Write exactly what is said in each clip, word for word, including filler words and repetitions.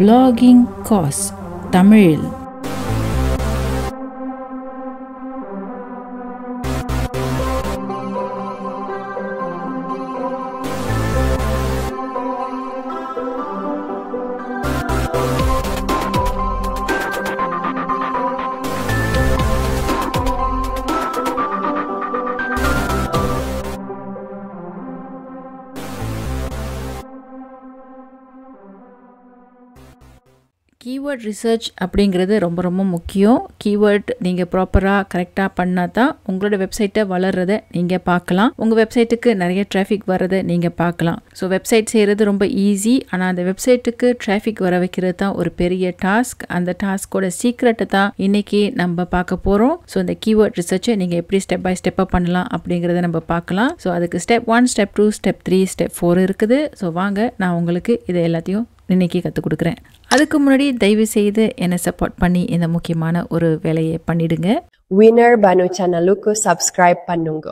blogging course Tamil. keyword research அப்படிங்கிறது ரொம்ப ரொம்ப முக்கியம். keyword நீங்கள் ப்ராப்பராக கரெக்டாக பண்ணால் தான் உங்களோட வெப்சைட்டை வளர்றதை நீங்கள் பார்க்கலாம், உங்கள் வெப்சைட்டுக்கு நிறைய டிராஃபிக் வர்றதை நீங்கள் பார்க்கலாம். ஸோ வெப்சைட் செய்கிறது ரொம்ப ஈஸி, ஆனால் அந்த வெப்சைட்டுக்கு டிராஃபிக் வர வைக்கிறது தான் ஒரு பெரிய டாஸ்க். அந்த டாஸ்கோட சீக்ரெட்டை தான் இன்றைக்கி நம்ம பார்க்க போகிறோம். ஸோ அந்த keyword ரிசர்ச்சை நீங்கள் எப்படி ஸ்டெப் பை ஸ்டெப்பாக பண்ணலாம் அப்படிங்கிறத நம்ம பார்க்கலாம். ஸோ அதுக்கு step one, step two, step three, step four இருக்குது. ஸோ வாங்க நான் உங்களுக்கு இதை எல்லாத்தையும் இன்றைக்கி கற்றுக் கொடுக்குறேன். அதுக்கு முன்னாடி தயவு செய்து என்னை சப்போர்ட் பண்ணி இந்த முக்கியமான ஒரு வேலையை பண்ணிடுங்க. Winner Banu சேனலுக்கு சப்ஸ்கிரைப் பண்ணுங்க.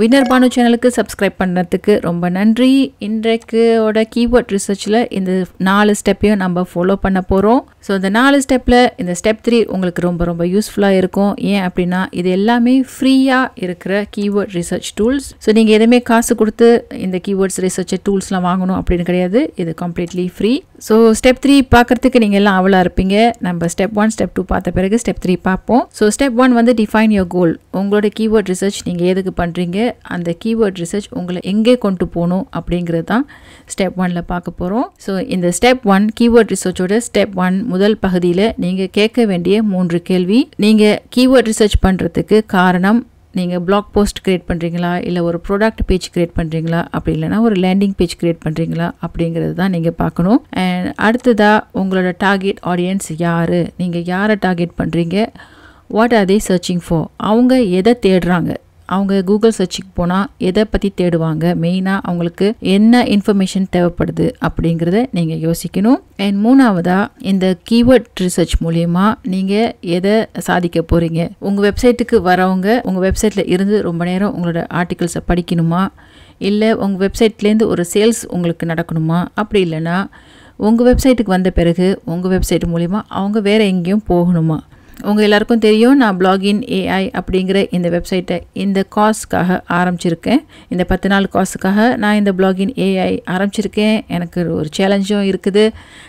Winner Banu சேனலுக்கு சப்ஸ்கிரைப் பண்ணுறதுக்கு ரொம்ப நன்றி. இன்றைக்கோட கீவேர்ட் ரிசர்ச்சில் இந்த நாலு ஸ்டெப்பையும் நம்ம ஃபாலோ பண்ண போகிறோம். ஸோ இந்த நாலு ஸ்டெப்பில் இந்த ஸ்டெப் த்ரீ உங்களுக்கு ரொம்ப ரொம்ப யூஸ்ஃபுல்லாக இருக்கும். ஏன் அப்படின்னா இது எல்லாமே ஃப்ரீயாக இருக்கிற கீவேர்ட் ரிசர்ச் டூல்ஸ். ஸோ நீங்கள் எதுவுமே காசு கொடுத்து இந்த கீவேர்ட்ஸ் ரிசர்ச் டூல்ஸ்லாம் வாங்கணும் அப்படின்னு கிடையாது, இது completely free. So step three பார்க்குறதுக்கு நீங்கள் எல்லாம் அவலாக இருப்பீங்க. நம்ம ஸ்டெப் ஒன், ஸ்டெப் டூ பார்த்த பிறகு ஸ்டெப் த்ரீ பார்ப்போம். ஸோ ஸ்டெப் ஒன் வந்து டிஃபைன் யோர் கோல். உங்களோட கீவேர்ட் ரிசர்ச் நீங்கள் எதுக்கு பண்ணுறீங்க, அந்த கீவேர்ட் ரிசர்ச் உங்களை எங்கே கொண்டு போகணும் அப்படிங்கிறது தான் ஸ்டெப் ஒனில் பார்க்க போகிறோம். ஸோ இந்த ஸ்டெப் ஒன் கீவேர்ட் ரிசர்ச்சோட ஸ்டெப் ஒன் முதல் பகுதியில் நீங்கள் கேட்க வேண்டிய மூன்று கேள்வி. நீங்கள் கீவேர்ட் ரிசர்ச் பண்ணுறதுக்கு காரணம், நீங்கள் பிளாக் போஸ்ட் க்ரியேட் பண்ணுறீங்களா, இல்லை ஒரு ப்ராடக்ட் பேஜ் க்ரியேட் பண்ணுறீங்களா, அப்படி இல்லைனா ஒரு லேண்டிங் பேஜ் க்ரியேட் பண்ணுறீங்களா அப்படிங்கிறது தான் நீங்கள் பார்க்கணும். அண்ட் அடுத்ததாக உங்களோட டார்கெட் ஆடியன்ஸ் யார், நீங்கள் யாரை டார்கெட் பண்ணுறீங்க, what are they searching for, அவங்க எதை தேடுறாங்க, அவங்க கூகுள் சர்ச்சுக்கு போனால் எதை பற்றி தேடுவாங்க, மெயினாக அவங்களுக்கு என்ன இன்ஃபர்மேஷன் தேவைப்படுது அப்படிங்கிறத நீங்கள் யோசிக்கணும். அண்ட் மூணாவதாக இந்த கீவேர்ட் ரிசர்ச் மூலயமா நீங்கள் எதை சாதிக்க போகிறீங்க, உங்கள் வெப்சைட்டுக்கு வரவங்க உங்கள் வெப்சைட்டில் இருந்து ரொம்ப நேரம் உங்களோட ஆர்டிகிள்ஸை படிக்கணுமா, இல்லை உங்கள் வெப்சைட்லேருந்து ஒரு சேல்ஸ் உங்களுக்கு நடக்கணுமா, அப்படி இல்லைனா உங்கள் வெப்சைட்டுக்கு வந்த பிறகு உங்கள் வெப்சைட் மூலயமா அவங்க வேறு எங்கேயும் போகணுமா. உங்கள் எல்லாருக்கும் தெரியும், நான் பிளாகின் ஏஐ அப்படிங்கிற இந்த வெப்சைட்டை இந்த காசுக்காக ஆரம்பிச்சிருக்கேன். இந்த பத்து நாள் காசுக்காக நான் இந்த பிளாகின் ஏஐ ஆரம்பிச்சிருக்கேன். எனக்கு ஒரு சேலஞ்சும் இருக்குது,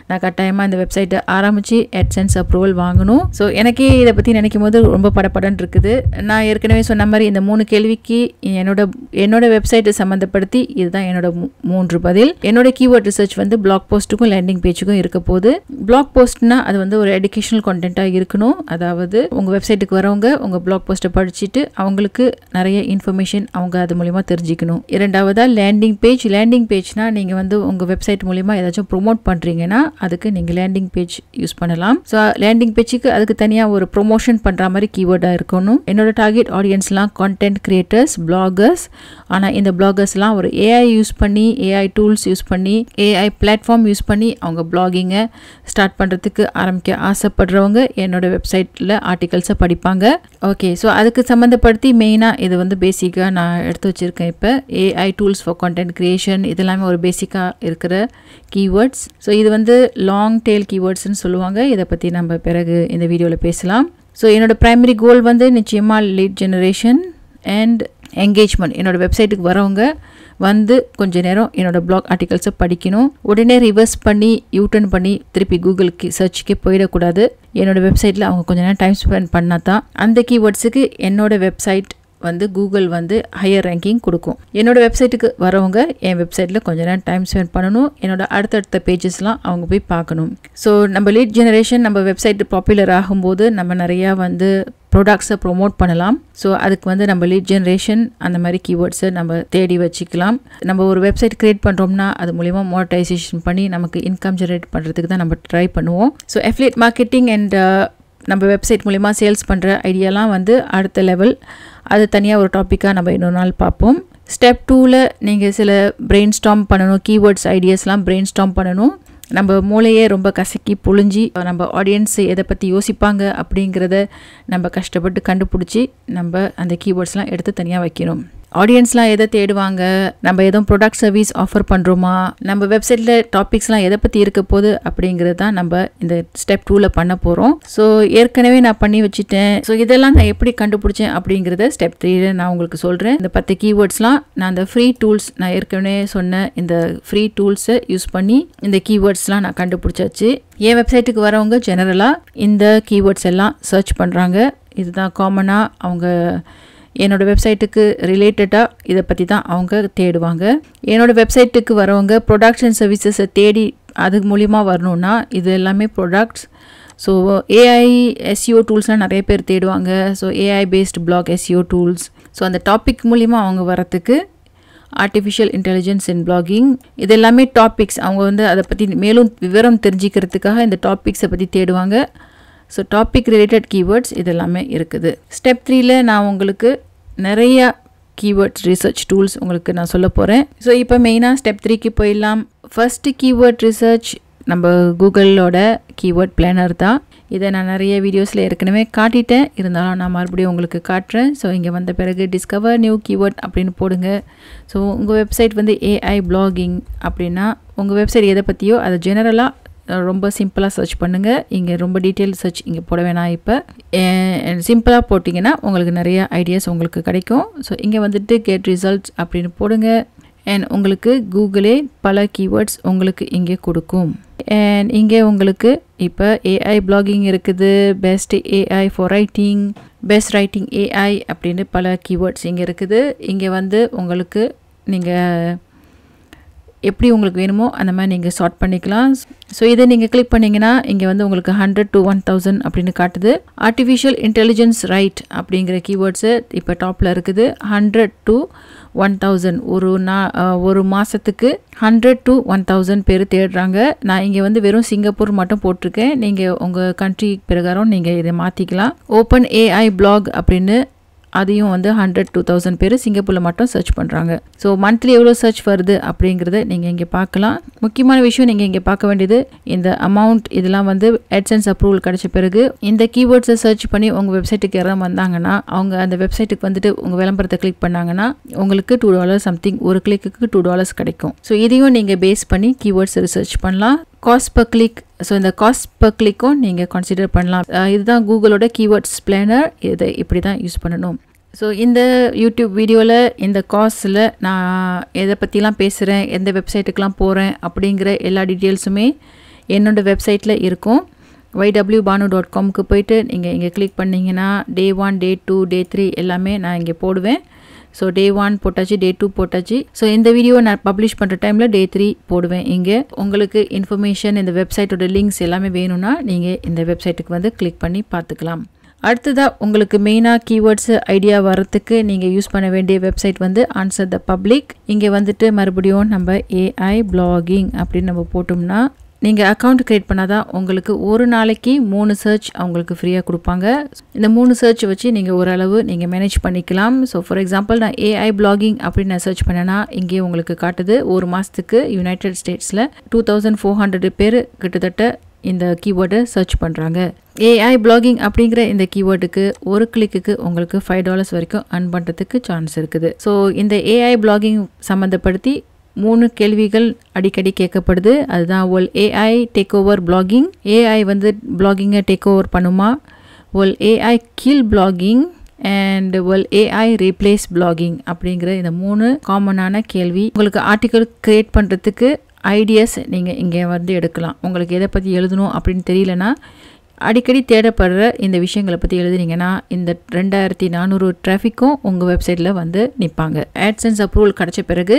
நான் கட்டாயமாக இந்த வெப்சைட்டை ஆரம்பித்து AdSense அப்ரூவல் வாங்கணும். ஸோ எனக்கே இதை பற்றி நினைக்கும் போது ரொம்ப படப்படன்னு இருக்குது. நான் ஏற்கனவே சொன்ன மாதிரி இந்த மூணு கேள்விக்கு என்னோட என்னோட வெப்சைட்டை சம்மந்தப்படுத்தி இதுதான் என்னோட மூன்று பதில். என்னோட கீவேர்ட் ரிசர்ச் வந்து பிளாக் போஸ்ட்டுக்கும் லேண்டிங் பேஜுக்கும் இருக்க போது. பிளாக் போஸ்ட்னால் அது வந்து ஒரு எஜுகேஷனல் கண்டென்ட்டாக இருக்கணும், அதாவது உங்கள் வெப்சைட்டுக்கு வரவங்க உங்கள் பிளாக் போஸ்ட்டை படிச்சுட்டு அவங்களுக்கு நிறைய இன்ஃபர்மேஷன் அவங்க அது மூலிமா தெரிஞ்சிக்கணும். இரண்டாவதாக லேண்டிங் பேஜ். லேண்டிங் பேஜ்னால் நீங்கள் வந்து உங்கள் வெப்சைட் மூலிமா ஏதாச்சும் ப்ரொமோட் பண்ணுறீங்கன்னா அதுக்கு நீங்கள் லேண்டிங் பேஜ் யூஸ் பண்ணலாம். ஸோ லேண்டிங் பேஜுக்கு அதுக்கு தனியாக ஒரு ப்ரொமோஷன் பண்ணுற மாதிரி கீவேர்டாக இருக்கணும். என்னோடய டார்கெட் ஆடியன்ஸ்லாம் கான்டென்ட் கிரியேட்டர்ஸ், பிளாகர்ஸ். ஆனால் இந்த பிளாகர்ஸ்லாம் ஒரு ஏஐ யூஸ் பண்ணி, ஏஐ டூல்ஸ் யூஸ் பண்ணி, ஏஐ பிளாட்ஃபார்ம் யூஸ் பண்ணி அவங்க பிளாகிங்கை ஸ்டார்ட் பண்ணுறதுக்கு ஆரம்பிக்க ஆசைப்படுறவங்க என்னோடய வெப்சைட் ஆர்டிகல்ஸை படிப்பாங்க. ஓகே, ஸோ அதுக்கு சம்மந்தப்படுத்தி மெயினாக இது வந்து பேசிக்காக நான் எடுத்து வச்சுருக்கேன். இப்போ AI tools for content creation இதெல்லாமே ஒரு பேசிக்காக இருக்கிற கீவேர்ட்ஸ். ஸோ இது வந்து லாங் டெய்ல் கீவேர்ட்ஸ்ன்னு சொல்லுவாங்க, இதை பற்றி நம்ம பிறகு இந்த வீடியோவில் பேசலாம். ஸோ என்னோடய ப்ரைமரி கோல் வந்து நிச்சயமாக லீட் ஜெனரேஷன் அண்ட் என்கேஜ்மெண்ட். என்னோடய வெப்சைட்டுக்கு வரவங்க வந்து கொஞ்சம் நேரம் என்னோடய பிளாக் ஆர்டிகல்ஸை படிக்கணும், உடனே ரிவர்ஸ் பண்ணி யூடர்ன் பண்ணி திருப்பி கூகுள் சர்ச்சுக்கே போயிடக்கூடாது. என்னோடய வெப்சைட்டில் அவங்க கொஞ்சம் நேரம் டைம் ஸ்பெண்ட் பண்ணால் தான் அந்த கீவேர்ட்ஸுக்கு என்னோடய வெப்சைட் வந்து கூகுள் வந்து ஹையர் ரேங்கிங் கொடுக்கும். என்னோடய வெப்சைட்டுக்கு வரவங்க என் வெப்சைட்டில் கொஞ்சம் நேரம் டைம் ஸ்பெண்ட் பண்ணணும், என்னோட அடுத்தடுத்த பேஜஸ்லாம் அவங்க போய் பார்க்கணும். ஸோ நம்ம லீட் ஜெனரேஷன், நம்ம வெப்சைட் பாப்புலர் ஆகும்போது நம்ம நிறையா வந்து ப்ராடக்ட்ஸை ப்ரொமோட் பண்ணலாம். ஸோ அதுக்கு வந்து நம்ம லீட் ஜென்ரேஷன் அந்த மாதிரி கீவேர்ட்ஸை நம்ம தேடி வச்சுக்கலாம். நம்ம ஒரு வெப்சைட் க்ரியேட் பண்ணுறோம்னா அது மூலிமா மோனடைசேஷன் பண்ணி நமக்கு இன்கம் ஜென்ரேட் பண்ணுறதுக்கு தான் நம்ம ட்ரை பண்ணுவோம். ஸோ அஃபிலியேட் மார்க்கெட்டிங் அண்ட் நம்ம வெப்சைட் மூலிமா சேல்ஸ் பண்ணுற ஐடியாலாம் வந்து அடுத்த லெவல், அது தனியாக ஒரு டாப்பிக்காக நம்ம இன்னொரு நாள் பார்ப்போம். ஸ்டெப் டூவில் நீங்கள் சில பிரெயின் ஸ்டார்ம் பண்ணணும், கீவேர்ட்ஸ் ஐடியாஸ்லாம் பிரெயின் ஸ்டார்ம் பண்ணணும். நம்ம மூளையே ரொம்ப கசக்கி புழிஞ்சி நம்ம ஆடியன்ஸ் எதை பற்றி யோசிப்பாங்க அப்படிங்கிறத நம்ம கஷ்டப்பட்டு கண்டுபிடிச்சி நம்ம அந்த கீவேர்ட்ஸ்லாம் எடுத்து தனியாக வைக்கணும். ஆடியன்ஸ்லாம் எதை தேடுவாங்க, நம்ம எதுவும் ப்ராடக்ட் சர்வீஸ் ஆஃபர் பண்ணுறோமா, நம்ம வெப்சைட்டில் டாபிக்ஸ்லாம் எதை பற்றி இருக்க போகுது அப்படிங்கிறது தான் நம்ம இந்த ஸ்டெப் டூவில் பண்ண போகிறோம். ஸோ ஏற்கனவே நான் பண்ணி வச்சுட்டேன். ஸோ இதெல்லாம் நான் எப்படி கண்டுபிடிச்சேன் அப்படிங்கிறத ஸ்டெப் த்ரீல நான் உங்களுக்கு சொல்கிறேன். இந்த பத்து கீவேர்ட்ஸ்லாம் நான் அந்த ஃப்ரீ டூல்ஸ், நான் ஏற்கனவே சொன்ன இந்த ஃப்ரீ டூல்ஸை யூஸ் பண்ணி இந்த கீவேர்ட்ஸ்லாம் நான் கண்டுபிடிச்சாச்சு. என் வெப்சைட்டுக்கு வரவங்க ஜெனரலாக இந்த கீவேர்ட்ஸ் எல்லாம் சர்ச் பண்ணுறாங்க. இதுதான் காமனாக அவங்க என்னோடய வெப்சைட்டுக்கு ரிலேட்டடாக இதை பற்றி தான் அவங்க தேடுவாங்க. என்னோடய வெப்சைட்டுக்கு வரவங்க ப்ரொடக்ட்ஸ் அண்ட் சர்வீசஸை தேடி அது மூலிமா வரணுன்னா இது எல்லாமே ப்ரொடக்ட்ஸ். ஸோ ஏஐ எஸ்இஓ டூல்ஸ்லாம் நிறைய பேர் தேடுவாங்க. So AI based blog SEO tools. So அந்த டாபிக் மூலிமா அவங்க வரத்துக்கு ஆர்டிஃபிஷியல் இன்டெலிஜென்ஸ் இன் பிளாகிங், இது எல்லாமே டாபிக்ஸ். அவங்க வந்து அதை பற்றி மேலும் விவரம் தெரிஞ்சுக்கிறதுக்காக இந்த டாபிக்ஸை பற்றி தேடுவாங்க. ஸோ டாபிக் ரிலேட்டட் கீவேர்ட்ஸ் இதெல்லாமே இருக்குது. ஸ்டெப் த்ரீல நான் உங்களுக்கு நிறையா கீவேர்ட்ஸ் ரிசர்ச் டூல்ஸ் உங்களுக்கு நான் சொல்ல போகிறேன். ஸோ இப்போ மெயினாக ஸ்டெப் த்ரீக்கு போயிடலாம். ஃபஸ்ட்டு கீவேர்ட் ரிசர்ச் நம்ம கூகுளோட கீவேர்ட் பிளானர் தான். இதை நான் நிறைய வீடியோஸில் ஏற்கனவே காட்டிட்டேன், இருந்தாலும் நான் மறுபடியும் உங்களுக்கு காட்டுறேன். ஸோ இங்கே வந்த பிறகு டிஸ்கவர் நியூ கீவேர்ட் அப்படின்னு போடுங்க. ஸோ உங்கள் வெப்சைட் வந்து ஏஐ பிளாகிங் அப்படின்னா உங்கள் வெப்சைட் எதை பற்றியோ அதை ஜெனரலாக ரொம்ப சிம்பிளாக சர்ச் பண்ணுங்கள். இங்கே ரொம்ப டீட்டெயில் சர்ச் இங்கே போட வேணாம். இப்போ சிம்பிளாக போட்டிங்கன்னா உங்களுக்கு நிறைய ஐடியாஸ் உங்களுக்கு கிடைக்கும். ஸோ இங்கே வந்துட்டு கெட் ரிசல்ட்ஸ் அப்படின்னு போடுங்க. அண்ட் உங்களுக்கு கூகுளே பல கீவேர்ட்ஸ் உங்களுக்கு இங்கே கொடுக்கும். அண்ட் இங்கே உங்களுக்கு இப்போ ஏஐ பிளாகிங் இருக்குது, best AI for writing, best writing AI அப்படின்னு பல கீவேர்ட்ஸ் இங்கே இருக்குது. இங்கே வந்து உங்களுக்கு நீங்கள் எப்படி உங்களுக்கு வேணுமோ அந்த மாதிரி நீங்கள் சார்ட் பண்ணிக்கலாம். ஸோ இதை நீங்கள் கிளிக் பண்ணிங்கன்னா இங்கே வந்து உங்களுக்கு ஹண்ட்ரட் டு ஒன் தௌசண்ட் அப்படின்னு காட்டுது. ஆர்டிஃபிஷியல் இன்டெலிஜென்ஸ் ரைட் அப்படிங்கிற கீவேர்ட்ஸு இப்போ டாப்பில் இருக்குது. ஹண்ட்ரட் டு ஒன் தௌசண்ட் ஒரு நா ஒரு மாதத்துக்கு ஹண்ட்ரட் டு ஒன் தௌசண்ட் பேர் தேடுறாங்க. நான் இங்கே வந்து வெறும் சிங்கப்பூர் மட்டும் போட்டிருக்கேன். நீங்கள் உங்கள் கண்ட்ரி பிரகாரம் நீங்கள் இதை மாற்றிக்கலாம். ஓப்பன் ஏஐ பிளாக் அப்படின்னு அதையும் வந்து ஹண்ட்ரட் டூ தௌசண்ட் பேர் சிங்கப்பூரில் மட்டும் சர்ச் பண்ணுறாங்க. ஸோ மந்த்லி எவ்வளோ சர்ச் வருது அப்படிங்கிறத நீங்கள் இங்கே பார்க்கலாம். முக்கியமான விஷயம் நீங்கள் இங்கே பார்க்க வேண்டியது இந்த அமௌண்ட். இதெல்லாம் வந்து AdSense அப்ரூவல் கிடைச்ச பிறகு இந்த கீவேர்ட்ஸை சர்ச் பண்ணி உங்கள் வெப்சைட்டுக்கு யாராவது வந்தாங்கன்னா, அவங்க அந்த வெப்சைட்டுக்கு வந்துட்டு உங்கள் விளம்பரத்தை கிளிக் பண்ணாங்கன்னா உங்களுக்கு டூ டாலர் சம்திங், ஒரு கிளிக்கு டூ டாலர்ஸ் கிடைக்கும். ஸோ இதையும் நீங்கள் பேஸ் பண்ணி கீவேர்ட்ஸ் ரிசர்ச் பண்ணலாம். காஸ்ட் பர் கிளிக், ஸோ இந்த காஸ்ட் பர் கிளிக்கும் நீங்கள் கன்சிடர் பண்ணலாம். இதுதான் கூகுளோட கீவேர்ட்ஸ் பிளானர். இதை இப்படி தான் யூஸ் பண்ணணும். ஸோ இந்த யூடியூப் வீடியோவில் இந்த காஸ்டில் நான் எதை பற்றிலாம் பேசுகிறேன், எந்த வெப்சைட்டுக்கெலாம் போகிறேன் அப்படிங்கிற எல்லா டீட்டெயில்ஸுமே என்னோடய வெப்சைட்டில் இருக்கும். ஒய் டபிள்யூ பானு டாட் காம்க்கு போயிட்டு நீங்கள் இங்கே கிளிக் பண்ணிங்கன்னா day one, day two, day three எல்லாமே நான் இங்கே போடுவேன். ஸோ டே ஒன் போட்டாச்சு, டே டூ போட்டாச்சு. ஸோ இந்த வீடியோ நான் பப்ளிஷ் பண்ணுற டைமில் டே த்ரீ போடுவேன். இங்கே உங்களுக்கு இன்ஃபர்மேஷன், இந்த வெப்சைட்டோட லிங்க்ஸ் எல்லாமே வேணும்னா நீங்கள் இந்த வெப்சைட்டுக்கு வந்து கிளிக் பண்ணி பார்த்துக்கலாம். அடுத்ததாக உங்களுக்கு மெயினாக கீவேர்ட்ஸு ஐடியா வரத்துக்கு நீங்கள் யூஸ் பண்ண வேண்டிய வெப்சைட் வந்து ஆன்சர் த பப்ளிக். இங்கே வந்துட்டு மறுபடியும் நம்ம ஏஐ பிளாகிங் அப்படின்னு நம்ம போட்டோம்னா நீங்கள் அக்கௌண்ட் க்ரியேட் பண்ணால் தான் உங்களுக்கு ஒரு நாளைக்கு மூணு சர்ச் அவங்களுக்கு ஃப்ரீயாக கொடுப்பாங்க. இந்த மூணு சர்ச் வச்சு நீங்கள் ஓரளவு நீங்கள் மேனேஜ் பண்ணிக்கலாம். ஸோ ஃபார் எக்ஸாம்பிள் நான் ஏஐ பிளாகிங் அப்படின்னு நான் சர்ச் பண்ணேன்னா இங்கே உங்களுக்கு காட்டுது ஒரு மாதத்துக்கு யுனைடெட் ஸ்டேட்ஸில் டூ தௌசண்ட் ஃபோர் ஹண்ட்ரட் பேர் கிட்டத்தட்ட இந்த கீவேர்டை சர்ச் பண்ணுறாங்க. ஏஐ பிளாகிங் அப்படிங்கிற இந்த கீவேர்டுக்கு ஒரு கிளிக்கு உங்களுக்கு ஃபைவ் டாலர்ஸ் வரைக்கும் அர்ன் பண்ணுறதுக்கு சான்ஸ் இருக்குது. ஸோ இந்த ஏஐ பிளாகிங் சம்மந்தப்படுத்தி மூணு கேள்விகள் அடிக்கடி கேட்கப்படுது. அதுதான் will AI take over blogging, AI வந்து பிளாகிங்கை டேக் ஓவர் பண்ணுமா, will AI kill blogging and will AI replace blogging அப்படிங்கிற இந்த மூணு காமனான கேள்வி. உங்களுக்கு ஆர்டிக்கல் கிரியேட் பண்ணுறதுக்கு ஐடியாஸ் நீங்கள் இங்கே வந்து எடுக்கலாம். உங்களுக்கு எதை பற்றி எழுதணும் அப்படின்னு தெரியலனா அடிக்கடி தேடப்படுற இந்த விஷயங்களை பற்றி எழுதுனீங்கன்னா இந்த ரெண்டாயிரத்தி நானூறு டிராஃபிக்கும் உங்கள் வெப்சைட்டில் வந்து நிற்பாங்க. AdSense அப்ரூவல் கிடைச்ச பிறகு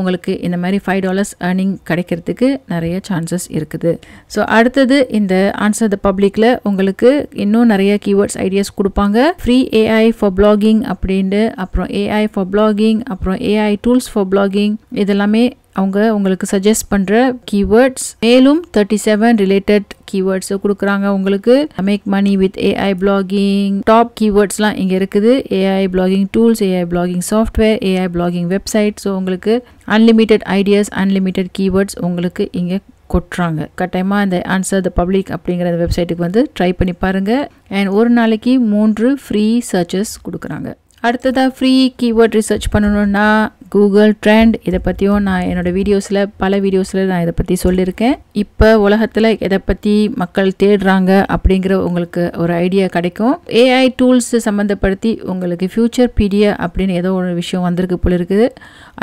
உங்களுக்கு இந்த மாதிரி ஃபைவ் டாலர்ஸ் ஏர்னிங் கிடைக்கிறதுக்கு நிறைய சான்சஸ் இருக்குது. ஸோ அடுத்தது இந்த ஆன்சர் த பப்ளிக்கில் உங்களுக்கு இன்னும் நிறைய கீவேர்ட்ஸ் ஐடியாஸ் கொடுப்பாங்க. ஃப்ரீ ஏஐ ஃபார் பிளாகிங் அப்படின்ட்டு, அப்புறம் ஏஐ ஃபார் பிளாகிங், அப்புறம் ஏஐ டூல்ஸ் ஃபார் பிளாகிங், இதெல்லாமே அவங்க உங்களுக்கு சஜஸ்ட் பண்ணுற கீவேர்ட்ஸ். மேலும் தேர்ட்டி செவன் ரிலேட்டட் கீவேர்ட்ஸை கொடுக்குறாங்க உங்களுக்கு. Make money with AI blogging, top கீவேர்ட்ஸ்லாம் இங்கே இருக்குது. AI blogging tools, AI blogging software, AI blogging website. So உங்களுக்கு அன்லிமிட்டட் ஐடியாஸ், அன்லிமிட்டட் கீவேர்ட்ஸ் உங்களுக்கு இங்கே கொட்டுறாங்க. கட்டாயமாக இந்த ஆன்சர் த பப்ளிக் அப்படிங்கிற வெப்சைட்டுக்கு வந்து ட்ரை பண்ணி பாருங்கள். அண்ட் ஒரு நாளைக்கு மூன்று ஃப்ரீ சர்ச்சஸ் கொடுக்குறாங்க. அடுத்ததாக ஃப்ரீ கீவேர்ட் ரிசர்ச் பண்ணணுன்னா கூகுள் ட்ரெண்ட், இதை பற்றியும் நான் என்னோடய வீடியோஸில் பல வீடியோஸில் நான் இதை பற்றி சொல்லியிருக்கேன். இப்போ உலகத்தில் எதை பற்றி மக்கள் தேடுறாங்க அப்படிங்கிற உங்களுக்கு ஒரு ஐடியா கிடைக்கும். ஏஐ டூல்ஸ் சம்மந்தப்படுத்தி உங்களுக்கு ஃபியூச்சர் பீடியா அப்படின்னு ஏதோ ஒரு விஷயம் வந்திருக்கு போல இருக்குது,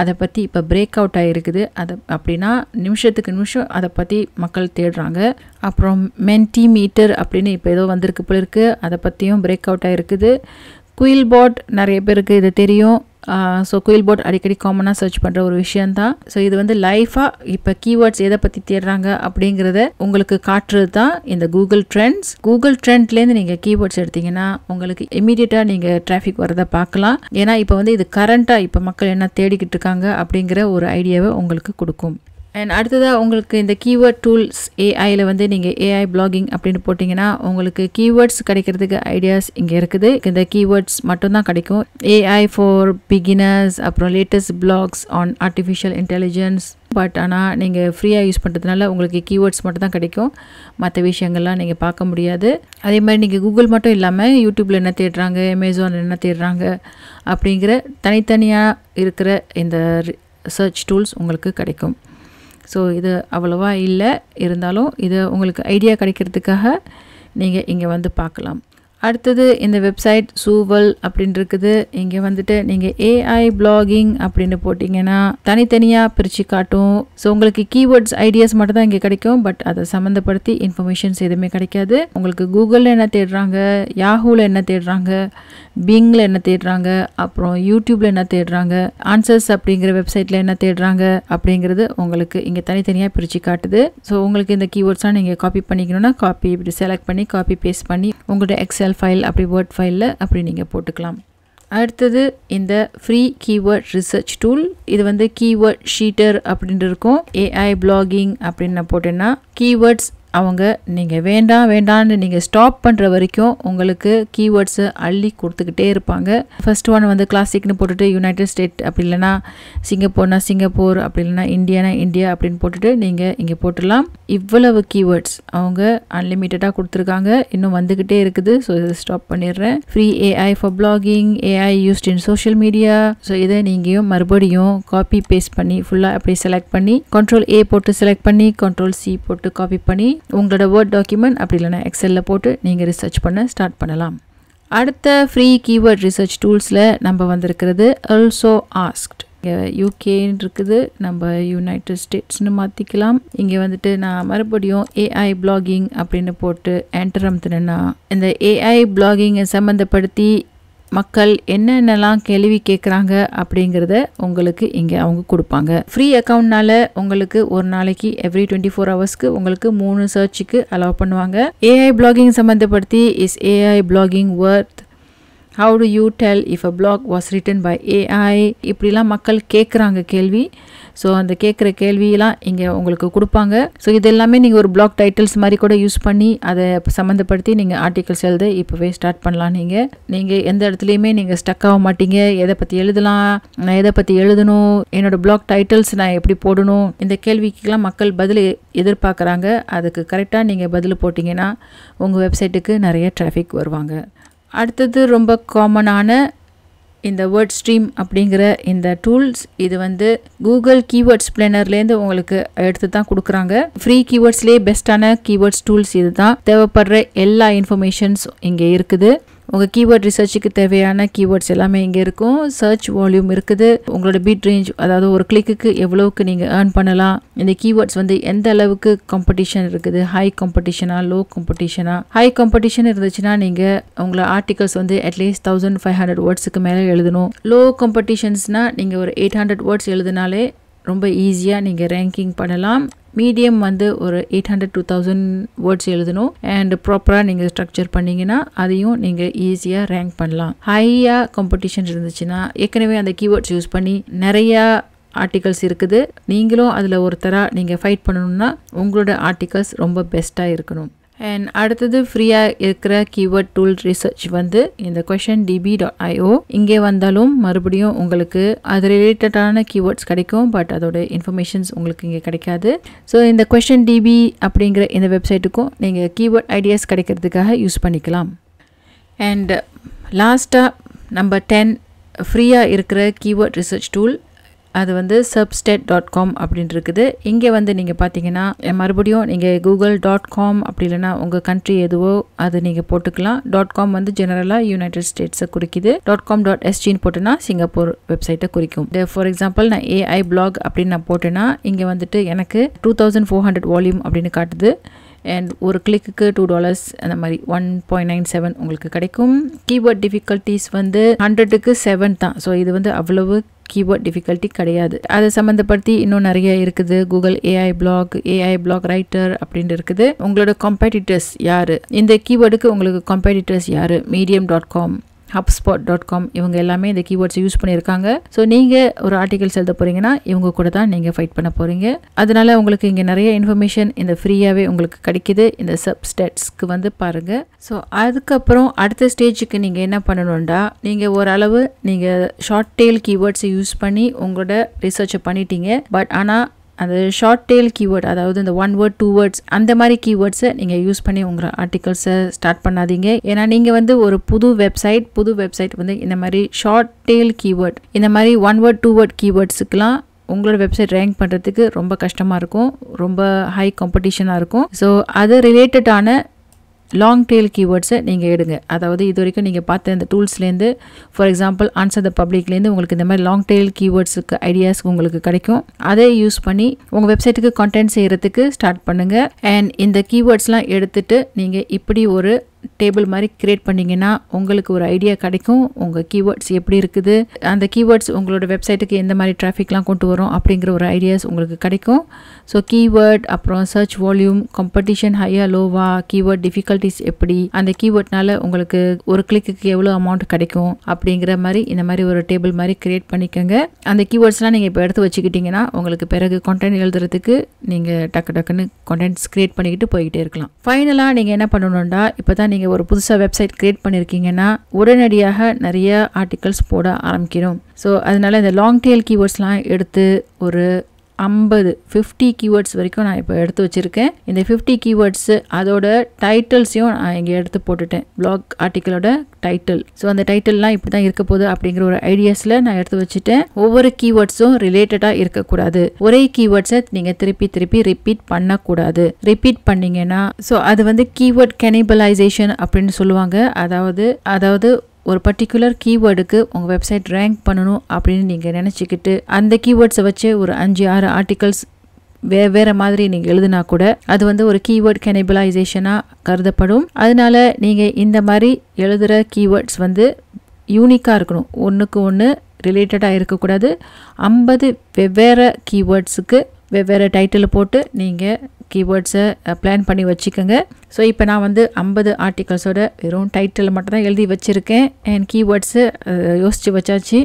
அதை பற்றி இப்போ பிரேக் அவுட் ஆகிருக்குது. அதை அப்படின்னா நிமிஷத்துக்கு நிமிஷம் அதை பற்றி மக்கள் தேடுறாங்க. அப்புறம் மென்டி மீட்டர் அப்படின்னு இப்போ ஏதோ வந்திருக்கு போல இருக்குது, அதை பற்றியும் பிரேக் அவுட் ஆகிருக்குது. குயில் பாட் நிறைய பேருக்கு இது தெரியும். ஸோ குயில் பாட் அடிக்கடி காமனாக சர்ச் பண்ணுற ஒரு விஷயந்தான். ஸோ இது வந்து லைஃபாக இப்போ கீவேர்ட்ஸ் எதை பற்றி தேடுறாங்க அப்படிங்கிறத உங்களுக்கு காட்டுறது தான் இந்த கூகுள் ட்ரெண்ட்ஸ். கூகுள் ட்ரெண்ட்லேருந்து நீங்கள் கீவேர்ட்ஸ் எடுத்தீங்கன்னா உங்களுக்கு இமீடியட்டாக நீங்கள் டிராஃபிக் வரதை பார்க்கலாம். ஏன்னா இப்போ வந்து இது கரண்ட்டாக இப்போ மக்கள் என்ன தேடிக்கிட்டு இருக்காங்க அப்படிங்கிற ஒரு ஐடியாவை உங்களுக்கு கொடுக்கும். அண்ட் அடுத்ததாக உங்களுக்கு இந்த கீவேர்ட் டூல்ஸ் ஏஐயில் வந்து நீங்கள் ஏஐ பிளாகிங் அப்படின்னு போட்டிங்கன்னா உங்களுக்கு கீவேர்ட்ஸ் கிடைக்கிறதுக்கு ஐடியாஸ் இங்கே இருக்குது. இந்த கீவேர்ட்ஸ் மட்டும்தான் கிடைக்கும். ஏஐ ஃபார் பிகினர்ஸ், அப்புறம் latest blogs on artificial intelligence. But ஆனால் நீங்கள் ஃப்ரீயாக யூஸ் பண்ணுறதுனால உங்களுக்கு கீவேர்ட்ஸ் மட்டும் தான் கிடைக்கும், மற்ற விஷயங்கள்லாம் நீங்கள் பார்க்க முடியாது. அதே மாதிரி நீங்கள் கூகுள் மட்டும் இல்லாமல் யூடியூப்பில் என்ன தேடுறாங்க, அமேசானில் என்ன தேடுறாங்க அப்படிங்கிற தனித்தனியாக இருக்கிற இந்த சர்ச் டூல்ஸ் உங்களுக்கு கிடைக்கும். ஸோ இது அவ்வளோவா இல்லை, இருந்தாலும் இது உங்களுக்கு ஐடியா கிடைக்கிறதுக்காக நீங்கள் இங்கே வந்து பார்க்கலாம். அடுத்தது இந்த வெப்சைட் சூவல் அப்படின்னு இருக்குது. இங்கே வந்துட்டு நீங்கள் ஏஐ பிளாகிங் அப்படின்னு போட்டிங்கன்னா தனித்தனியாக பிரித்து காட்டும். ஸோ உங்களுக்கு கீவேர்ட்ஸ் ஐடியாஸ் மட்டும் தான் இங்கே கிடைக்கும், பட் அதை சம்மந்தப்படுத்தி இன்ஃபர்மேஷன்ஸ் எதுவுமே கிடைக்காது. உங்களுக்கு கூகுளில் என்ன தேடுறாங்க, யாஹூவில் என்ன தேடுறாங்க, பிங்கில் என்ன தேடுறாங்க, அப்புறம் யூடியூப்பில் என்ன தேடுறாங்க, ஆன்சர்ஸ் அப்படிங்கிற வெப்சைட்டில் என்ன தேடுறாங்க அப்படிங்கிறது உங்களுக்கு இங்கே தனித்தனியாக பிரித்து காட்டுது. ஸோ உங்களுக்கு இந்த கீவேர்ட்ஸ்லாம் நீங்கள் காப்பி பண்ணிக்கணும்னா காப்பி இப்படி செலக்ட் பண்ணி காப்பி பேஸ்ட் பண்ணி உங்களோட எக்ஸல் ஃபைல் அப்படி வேர்ட் ஃபைலில் அப்படி நீங்கள் போட்டுக்கலாம். அடுத்தது இந்த ஃப்ரீ கீவேர்ட் ரிசர்ச் டூல். இது வந்து கீவேர்ட் ஷீட்டர் அப்படின்ட்டு இருக்கும். ஏஐ பிளாகிங் அப்படின்னு போட்டேன்னா கீவேர்ட்ஸ் அவங்க நீங்கள் வேண்டாம் வேண்டான்னு நீங்கள் ஸ்டாப் பண்ணுற வரைக்கும் உங்களுக்கு கீவேர்ட்ஸை அள்ளி கொடுத்துக்கிட்டே இருப்பாங்க. ஃபர்ஸ்ட் ஒன் வந்து கிளாசிக்னு போட்டுட்டு யுனைடெட் ஸ்டேட், அப்படி இல்லைனா சிங்கப்பூர்னா சிங்கப்பூர், அப்படி இல்லைனா இந்தியானா இந்தியா அப்படின்னு போட்டுட்டு நீங்கள் இங்கே போட்டுடலாம். இவ்வளவு கீவேர்ட்ஸ் அவங்க அன்லிமிட்டடாக கொடுத்துருக்காங்க, இன்னும் வந்துக்கிட்டே இருக்குது. ஸோ இதை ஸ்டாப் பண்ணிடுறேன். Free AI for blogging, AI used in social media. So இதை நீங்கள் மறுபடியும் காப்பி பேஸ்ட் பண்ணி ஃபுல்லாக அப்படி செலக்ட் பண்ணி கண்ட்ரோல் ஏ போட்டு செலக்ட் பண்ணி கண்ட்ரோல் சி போட்டு காப்பி பண்ணி உங்களோட வேர்ட் டாக்குமெண்ட் அப்படி இல்லைனா எக்ஸலில் போட்டு நீங்கள் ரிசர்ச் பண்ண ஸ்டார்ட் பண்ணலாம். அடுத்த ஃப்ரீ கீவேர்ட் ரிசர்ச் டூல்ஸில் நம்ம வந்திருக்கிறது ஆல்சோ ஆஸ்க்ட். இங்கே யூகேன்னு இருக்குது, நம்ம யுனைடெட் ஸ்டேட்ஸ்னு மாற்றிக்கலாம். இங்கே வந்துட்டு நான் மறுபடியும் ஏஐ பிளாகிங் அப்படின்னு போட்டு என்டர் அமுத்துனேன்னா இந்த ஏஐ பிளாகிங்கை சம்மந்தப்படுத்தி மக்கள் என்னென்னலாம் கேள்வி கேட்குறாங்க அப்படிங்கிறத உங்களுக்கு இங்கே அவங்க கொடுப்பாங்க. ஃப்ரீ அக்கௌண்ட்னால உங்களுக்கு ஒரு நாளைக்கு எவ்ரி டுவெண்ட்டி ஃபோர் ஹவர்ஸ்க்கு உங்களுக்கு மூணு சர்ச்சுக்கு அலோவ் பண்ணுவாங்க. ஏஐ பிளாகிங் சம்மந்தப்படுத்தி is AI blogging worth, how do you tell if a blog was written by AI, இப்படிலாம் மக்கள் கேட்குறாங்க கேள்வி. ஸோ அந்த கேட்குற கேள்வியெல்லாம் இங்கே உங்களுக்கு கொடுப்பாங்க. ஸோ இது எல்லாமே நீங்கள் ஒரு பிளாக் டைட்டில்ஸ் மாதிரி கூட யூஸ் பண்ணி அதை சம்மந்தப்படுத்தி நீங்கள் ஆர்டிகல்ஸ் எழுத இப்போவே ஸ்டார்ட் பண்ணலாம். நீங்கள் நீங்கள் எந்த இடத்துலையுமே நீங்கள் ஸ்டக் ஆக மாட்டீங்க. எதை பற்றி எழுதலாம், நான் எதை பற்றி எழுதணும், என்னோடய பிளாக் டைட்டில்ஸ் நான் எப்படி போடணும், இந்த கேள்விக்கெல்லாம் மக்கள் பதில் எதிர்பார்க்குறாங்க. அதுக்கு கரெக்டாக நீங்கள் பதில் போட்டிங்கன்னா உங்கள் வெப்சைட்டுக்கு நிறைய டிராஃபிக் வருவாங்க. அடுத்தது ரொம்ப காமனான இந்த வேர்ட் ஸ்ட்ரீம் அப்படிங்கிற இந்த டூல்ஸ். இது வந்து கூகுள் கீவேர்ட்ஸ் பிளானர்லேருந்து உங்களுக்கு எடுத்து தான் கொடுக்குறாங்க. ஃப்ரீ கீவேர்ட்ஸ்லேயே பெஸ்ட்டான கீவேர்ட்ஸ் டூல்ஸ் இது தான். தேவைப்படுற எல்லா இன்ஃபர்மேஷன்ஸ் இங்கே இருக்குது. உங்கள் கீவேர்ட் ரிசர்ச்சுக்கு தேவையான கீவேர்ட்ஸ் எல்லாமே இங்கே இருக்கும். சர்ச் வால்யூம் இருக்குது, உங்களோட பீட் ரேஞ்ச், அதாவது ஒரு கிளிக்கு எவ்வளவுக்கு நீங்கள் ஏர்ன் பண்ணலாம், இந்த கீவேர்ட்ஸ் வந்து எந்த அளவுக்கு காம்படிஷன் இருக்குது, ஹை காம்படிஷனாக லோ காம்படிஷனாக. ஹை காம்படிஷன் இருந்துச்சுன்னா நீங்கள் உங்களோட ஆர்டிகல்ஸ் வந்து அட்லீஸ்ட் தௌசண்ட் ஃபைவ் ஹண்ட்ரட் வேர்ட்ஸுக்கு மேலே எழுதணும். லோ காம்படிஷன்ஸ்னால் நீங்கள் ஒரு எயிட் ஹண்ட்ரட் வேர்ட்ஸ் எழுதினாலே ரொம்ப ஈஸியாக நீங்கள் ரேங்கிங் பண்ணலாம். மீடியம் வந்து ஒரு eight hundred two thousand words எழுதணும். அண்ட் ப்ராப்பராக நீங்கள் ஸ்ட்ரக்சர் பண்ணிங்கன்னா அதையும் நீங்கள் ஈஸியாக ரேங்க் பண்ணலாம். ஹையாக காம்படிஷன் இருந்துச்சுன்னா ஏற்கனவே அந்த கீவேர்ட்ஸ் யூஸ் பண்ணி நிறையா ஆர்டிகல்ஸ் இருக்குது, நீங்களும் அதில் ஒருத்தராக நீங்கள் ஃபைட் பண்ணணுன்னா உங்களோட ஆர்டிகல்ஸ் ரொம்ப பெஸ்ட்டாக இருக்கணும். அண்ட் அடுத்தது ஃப்ரீயாக இருக்கிற கீவேர்ட் டூல் ரிசர்ச் வந்து இந்த question DB dot I O. இங்கே வந்தாலும் மறுபடியும் உங்களுக்கு அது ரிலேட்டடான கீவேர்ட்ஸ் கிடைக்கும், பட் அதோட இன்ஃபர்மேஷன்ஸ் உங்களுக்கு இங்கே கிடைக்காது. ஸோ இந்த கொஸ்டின் டிபி அப்படிங்கிற இந்த வெப்சைட்டுக்கும் நீங்கள் கீவேர்ட் ஐடியாஸ் கிடைக்கிறதுக்காக யூஸ் பண்ணிக்கலாம். அண்ட் லாஸ்ட்டாக நம்பர் டென் ஃப்ரீயாக இருக்கிற கீவேர்ட் ரிசர்ச் டூல் அது வந்து சப்ஸ்டேட் டாட் காம் அப்படின்னு இருக்குது. இங்கே வந்து நீங்கள் பார்த்தீங்கன்னா மறுபடியும் நீங்கள் கூகுள் டாட் காம் அப்படி இல்லைன்னா உங்கள் கண்ட்ரி எதுவோ அது நீங்கள் போட்டுக்கலாம். டாட் காம் வந்து ஜெனரலாக யுனைடெட் ஸ்டேட்ஸை குறிக்குது. டாட் காம் டாட் எஸ்ஜின்னு போட்டுன்னா சிங்கப்பூர் வெப்சைட்டை குறிக்கும். ஃபார் எக்ஸாம்பிள் நான் ஏஐ பிளாக் அப்படின்னு நான் போட்டேன்னா இங்கே வந்துட்டு எனக்கு two thousand four hundred volume அப்படின்னு காட்டுது. அண்ட் ஒரு கிளிக்கு டூ டாலர்ஸ் அந்த மாதிரி ஒன் பாயிண்ட் நைன் செவன் உங்களுக்கு கிடைக்கும். கீவேர்ட் டிஃபிகல்ட்டிஸ் வந்து ஹண்ட்ரடுக்கு செவன் தான். ஸோ இது வந்து அவ்வளவு கீவேர்ட் டிஃபிகல்ட்டி கிடையாது. அதை சம்மந்தப்படுத்தி இன்னும் நிறைய இருக்குது. Google AI blog, AI blog writer அப்படின்னு இருக்குது. உங்களோட காம்படிட்டர்ஸ் யார், இந்த கீவேர்டுக்கு உங்களுக்கு காம்படிட்டர்ஸ் யார், medium dot com, HubSpot dot com இவங்க எல்லாமே இந்த கீவேர்ட்ஸ் யூஸ் பண்ணியிருக்காங்க. ஸோ நீங்கள் ஒரு ஆர்டிகல்ஸ் எழுத போகிறீங்கன்னா இவங்க கூட தான் நீங்கள் ஃபைட் பண்ண போகிறீங்க. அதனால் உங்களுக்கு இங்கே நிறைய இன்ஃபர்மேஷன் இந்த ஃப்ரீயாகவே உங்களுக்கு கிடைக்கிது. இந்த சப்ஸ்டேட்ஸ்க்கு வந்து பாருங்கள். ஸோ அதுக்கப்புறம் அடுத்த ஸ்டேஜுக்கு நீங்கள் என்ன பண்ணணும்டா, நீங்கள் ஓரளவு நீங்கள் ஷார்ட் டெயில் கீவேர்ட்ஸை யூஸ் பண்ணி உங்களோட ரிசர்ச்சை பண்ணிட்டீங்க. பட் ஆனால் அந்த ஷார்ட் டெயில் கீவேர்ட், அதாவது இந்த ஒன் வேர்ட் டூ வேர்ட்ஸ் அந்த மாதிரி கீவேர்ட்ஸை நீங்கள் யூஸ் பண்ணி உங்கள் ஆர்டிகல்ஸை ஸ்டார்ட் பண்ணாதீங்க. ஏன்னா நீங்கள் வந்து ஒரு புது வெப்சைட் புது வெப்சைட் வந்து இந்த மாதிரி ஷார்ட் டெயில் கீவேர்ட் இந்த மாதிரி ஒன் வேர்ட் டூ வேர்ட் கீவேர்ட்ஸுக்கெலாம் உங்களோட வெப்சைட் ரேங்க் பண்ணுறதுக்கு ரொம்ப கஷ்டமாக இருக்கும், ரொம்ப ஹை காம்படிஷனாக இருக்கும். ஸோ அது ரிலேட்டடான லாங் டெயில் கீவேர்ட்ஸை நீங்கள் எடுங்க. அதாவது இது வரைக்கும் நீங்கள் பார்த்த இந்த டூல்ஸ்லேருந்து ஃபார் எக்ஸாம்பிள் ஆன்சர் த பப்ளிக்லேருந்து உங்களுக்கு இந்த மாதிரி லாங் டெயில் கீவேர்ட்ஸுக்கு ஐடியாஸ் உங்களுக்கு கிடைக்கும். அதை யூஸ் பண்ணி உங்கள் வெப்சைட்டுக்கு கண்டென்ட் செய்கிறதுக்கு ஸ்டார்ட் பண்ணுங்கள். அண்ட் இந்த கீவேர்ட்ஸ்லாம் எடுத்துகிட்டு நீங்கள் இப்படி ஒரு டேபிள் மாதிரி கிரியேட் பண்ணிங்கன்னா உங்களுக்கு ஒரு ஐடியா கிடைக்கும். உங்கள் கீவேர்ட்ஸ் எப்படி இருக்குது, அந்த கீவேர்ட்ஸ் உங்களோட வெப்சைட்டுக்கு எந்த மாதிரி டிராஃபிக்லாம் கொண்டு வரும் அப்படிங்கிற ஒரு ஐடியாஸ் உங்களுக்கு கிடைக்கும். ஸோ கீவேர்ட், அப்புறம் சர்ச் வால்யூம், காம்படிஷன் ஹையா லோவா, கீவேர்ட் டிஃபிகல்ட்டிஸ் எப்படி, அந்த கீவேர்ட்னால உங்களுக்கு ஒரு கிளிக்கு எவ்வளோ அமௌண்ட் கிடைக்கும் அப்படிங்கிற மாதிரி இந்த மாதிரி ஒரு டேபிள் மாதிரி கிரியேட் பண்ணிக்கோங்க. அந்த கீவேர்ட்ஸ்லாம் நீங்கள் இப்போ எடுத்து வச்சுக்கிட்டிங்கன்னா உங்களுக்கு பிறகு கண்டென்ட் எழுதுறதுக்கு நீங்கள் டக்கு டக்குன்னு கண்டென்ட்ஸ் கிரியேட் பண்ணிக்கிட்டு போய்கிட்டே இருக்கலாம். ஃபைனலாக நீங்கள் என்ன பண்ணணும்னா, இப்போ தான் நீங்கள் ஒரு புதுசாக வெப்சைட் கிரியேட் பண்ணியிருக்கீங்கன்னா உடனடியாக நிறைய ஆர்டிகல்ஸ் போட ஆரம்பிக்கிறோம். ஸோ அதனால் இந்த லாங் டெயில் கீவேர்ட்ஸ்லாம் எடுத்து ஒரு ஐம்பது ஃபிஃப்டி கீவேர்ட்ஸ் வரைக்கும் நான் இப்போ எடுத்து வச்சுருக்கேன். இந்த ஃபிஃப்டி கீவேர்ட்ஸு அதோட டைட்டில்ஸையும் நான் இங்கே எடுத்து போட்டுட்டேன், பிளாக் ஆர்டிக்கலோட டைட்டில். ஸோ அந்த டைட்டில்லாம் இப்படி தான் இருக்க போகுது அப்படிங்கிற ஒரு ஐடியாஸில் நான் எடுத்து வச்சுட்டேன். ஒவ்வொரு கீவேர்ட்ஸும் ரிலேட்டடாக இருக்கக்கூடாது. ஒரே கீவேர்ட்ஸை நீங்கள் திருப்பி திருப்பி ரிப்பீட் பண்ணக்கூடாது. ரிப்பீட் பண்ணிங்கன்னா ஸோ அது வந்து கீவேர்ட் கெனிபலைசேஷன் அப்படின்னு சொல்லுவாங்க. அதாவது அதாவது ஒரு பர்டிகுலர் கீவேர்டுக்கு உங்கள் வெப்சைட் ரேங்க் பண்ணணும் அப்படின்னு நீங்கள் நினச்சிக்கிட்டு அந்த கீவேர்ட்ஸை வச்சு ஒரு அஞ்சு ஆறு ஆர்டிகல்ஸ் வே வேறு மாதிரி நீங்கள் எழுதுனா கூட அது வந்து ஒரு கீவேர்ட் கெனிபலைசேஷனாக கருதப்படும். அதனால நீங்கள் இந்த மாதிரி எழுதுகிற கீவேர்ட்ஸ் வந்து யூனிக்காக இருக்கணும், ஒன்றுக்கு ஒன்று ரிலேட்டடாக இருக்கக்கூடாது. ஐம்பது வெவ்வேறு கீவேர்ட்ஸுக்கு வெவ்வேறு டைட்டில் போட்டு நீங்கள் கீவேர்ட்ஸை பிளான் பண்ணி வச்சுக்கோங்க. ஸோ இப்போ நான் வந்து ஐம்பது ஆர்டிகல்ஸோட வெறும் டைட்டில் மட்டும் தான் எழுதி வச்சுருக்கேன். அண்ட் கீவேர்ட்ஸு யோசித்து வச்சாச்சு.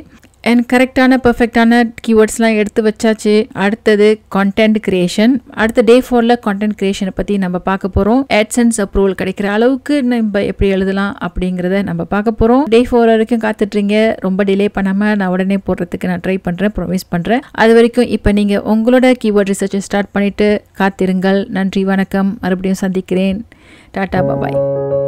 அண்ட் கரெக்டான பர்ஃபெக்டான கீவேர்ட்ஸ்லாம் எடுத்து வச்சாச்சு. அடுத்தது கண்டென்ட் கிரியேஷன். அடுத்த டே ஃபோரில் கண்டென்ட் கிரியேஷனை பற்றி நம்ம பார்க்க போகிறோம். ஆட்சன்ஸ் அப்ரூவல் கிடைக்கிற அளவுக்கு நம்ம எப்படி எழுதலாம் அப்படிங்கிறத நம்ம பார்க்க போகிறோம். டே ஃபோர் வரைக்கும் காத்துட்றீங்க, ரொம்ப டிலே பண்ணாமல் நான் உடனே போடுறதுக்கு நான் ட்ரை பண்ணுறேன், ப்ரொமிஸ் பண்ணுறேன். அது வரைக்கும் இப்போ நீங்கள் உங்களோட கீவேர்ட் ரிசர்ச்சை ஸ்டார்ட் பண்ணிவிட்டு காத்திருங்கள். நன்றி, வணக்கம். மறுபடியும் சந்திக்கிறேன். டாட்டா, பாய்.